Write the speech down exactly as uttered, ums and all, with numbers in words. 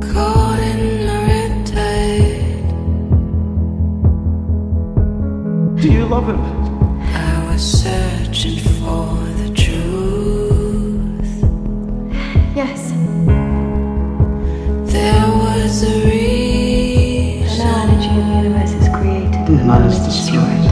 Do you love him? I was searching for the truth. Yes. There was a reason. An knowledge of the universe is created. The knowledge destroyed.